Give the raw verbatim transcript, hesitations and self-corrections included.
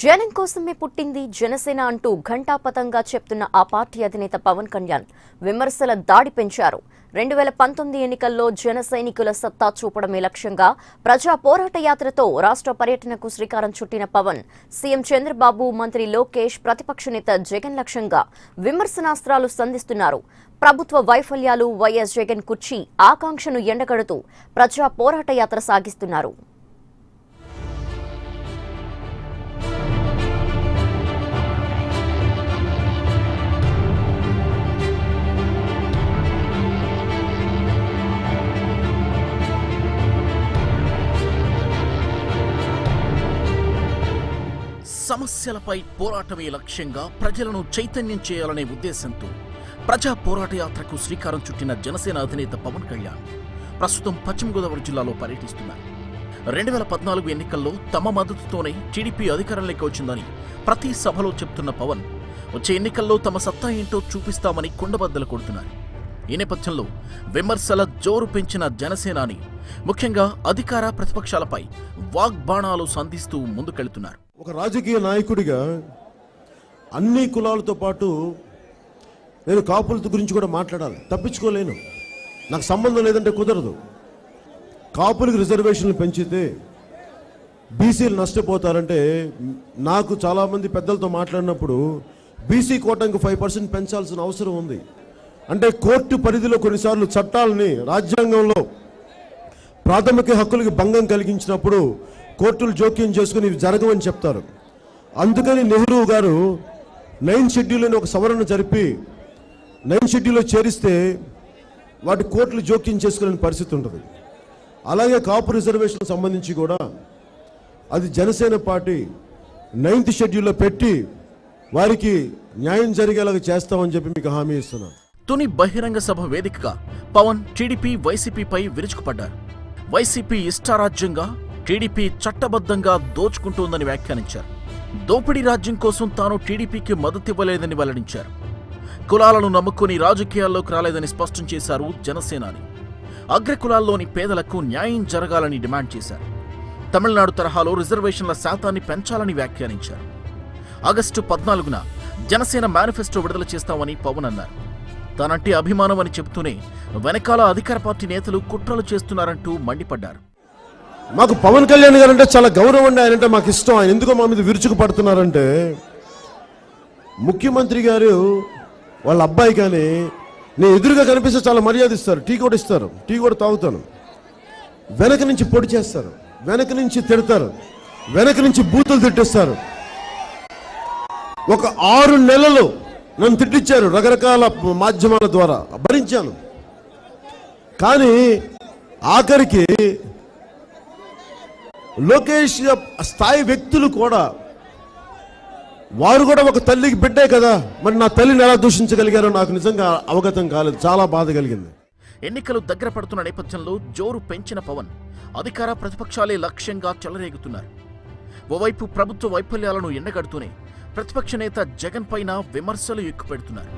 జనం కోసమే పుట్టింది జనసేన అంటూ ఘంటాపతంగా చెప్తున్న ఆ పార్టీ అధినేత పవన్ కళ్యాణ్ విమర్శల దాడి పెంచారు. రెండు వేల పంతొమ్మిది ఎన్నికల్లో జనసైనికుల సత్తా చూపడమే లక్ష్యంగా ప్రజా పోరాట యాత్రతో రాష్ట్ర పర్యటనకు శ్రీకారం చుట్టిన పవన్ సీఎం చంద్రబాబు, మంత్రి లోకేష్, ప్రతిపక్ష నేత జగన్ లక్ష్యంగా విమర్శనాస్త్రాలు సంధిస్తున్నారు. ప్రభుత్వ వైఫల్యాలు, వైఎస్ జగన్ కుర్చీ ఆకాంక్షను ఎండగడుతూ ప్రజా పోరాట యాత్ర సాగిస్తున్నారు. సమస్యలపై పోరాటమే లక్ష్యంగా ప్రజలను చైతన్యం చేయాలనే ఉద్దేశంతో ప్రజా పోరాట యాత్రకు శ్రీకారం చుట్టిన జనసేన అధినేత పవన్ కళ్యాణ్ ప్రస్తుతం పశ్చిమ గోదావరి జిల్లాలో పర్యటిస్తున్నారు. రెండు వేల పద్నాలుగు ఎన్నికల్లో తమ మద్దతుతోనే టీడీపీ అధికారంలోకి వచ్చిందని ప్రతి సభలో చెప్తున్న పవన్ వచ్చే ఎన్నికల్లో తమ సత్తా ఏంటో చూపిస్తామని కుండబద్దలు కొడుతున్నారు. ఈ నేపథ్యంలో విమర్శల జోరు పెంచిన జనసేనాని ముఖ్యంగా అధికార ప్రతిపక్షాలపై వాగ్బాణాలు సంధిస్తూ ముందుకెళ్తున్నారు. ఒక రాజకీయ నాయకుడిగా అన్ని కులాలతో పాటు నేను కాపుల గురించి కూడా మాట్లాడాలి, తప్పించుకోలేను. నాకు సంబంధం లేదంటే కుదరదు. కాపులకు రిజర్వేషన్లు పెంచితే బీసీలు నష్టపోతారంటే నాకు చాలామంది పెద్దలతో మాట్లాడినప్పుడు బీసీ కోటాకు ఫైవ్ పర్సెంట్ పెంచాల్సిన అవసరం ఉంది. అంటే కోర్టు పరిధిలో కొన్నిసార్లు చట్టాలని రాజ్యాంగంలో ప్రాథమిక హక్కులకు భంగం కలిగించినప్పుడు కోర్టులు జోక్యం చేసుకుని ఇవి జరగవని చెప్తారు. అందుకని నెహ్రూ గారు నైన్ షెడ్యూల్ అని ఒక సవరణ జరిపి నైన్ షెడ్యూల్లో చేరిస్తే వాటి కోర్టులు జోక్యం చేసుకునే పరిస్థితి ఉంటుంది. అలాగే కాపు రిజర్వేషన్ సంబంధించి కూడా అది జనసేన పార్టీ నైన్త్ షెడ్యూల్లో పెట్టి వారికి న్యాయం జరిగేలాగా చేస్తామని చెప్పి మీకు హామీ ఇస్తున్నాను. తుని బహిరంగ సభ వేదికగా పవన్ టీడీపీ వైసీపీపై విరుచుకుపడ్డారు. వైసీపీ ఇష్టారాజ్యంగా, టీడీపీ చట్టబద్ధంగా దోచుకుంటోందని వ్యాఖ్యానించారు. దోపిడీ రాజ్యం కోసం తాను టీడీపీకి మద్దతివ్వలేదని వెల్లడించారు. కులాలను నమ్ముకుని రాజకీయాల్లోకి రాలేదని స్పష్టం చేశారు జనసేనాని. అగ్రకులాల్లోని పేదలకు న్యాయం జరగాలని డిమాండ్ చేశారు. తమిళనాడు తరహాలో రిజర్వేషన్ల శాతాన్ని పెంచాలని వ్యాఖ్యానించారు. ఆగస్టు పద్నాలుగున జనసేన మేనిఫెస్టో విడుదల చేస్తామని పవన్ అన్నారు. తనంటే అభిమానం అని చెబుతూనే వెనకాల అధికార పార్టీ నేతలు కుట్రలు చేస్తున్నారంటూ మండిపడ్డారు. మాకు పవన్ కళ్యాణ్ గారు అంటే చాలా గౌరవం అండి. ఆయన అంటే మాకు ఇష్టం. ఆయన ఎందుకో మా మీద విరుచుకు పడుతున్నారంటే ముఖ్యమంత్రి గారు వాళ్ళ అబ్బాయి కానీ నేను ఎదురుగా కనిపిస్తే చాలా మర్యాద ఇస్తారు, టీ కూడా ఇస్తారు, టీ కూడా తాగుతాను. వెనక నుంచి పొడి చేస్తారు, వెనక నుంచి తిడతారు, వెనక నుంచి బూతులు తిట్టిస్తారు. ఒక ఆరు నెలలు నన్ను తిట్టించారు రకరకాల మాధ్యమాల ద్వారా, భరించాను. కానీ ఆఖరికి లోకేష్ స్థాయి వ్యక్తులు కూడా వారు కూడా ఒక తల్లికి బిడ్డే కదా, మరి నా తల్లిని ఎలా దూషించగలిగారో నాకు నిజంగా అవగతం కాలేదు. చాలా బాధ కలిగింది. ఎన్నికలు దగ్గర పడుతున్న నేపథ్యంలో జోరు పెంచిన పవన్ అధికార ప్రతిపక్షాలే లక్ష్యంగా చెలరేగుతున్నారు. ఓవైపు ప్రభుత్వ వైఫల్యాలను ఎండగడుతూనే ప్రతిపక్ష నేత జగన్ పైన విమర్శలు ఎక్కుపెడుతున్నారు.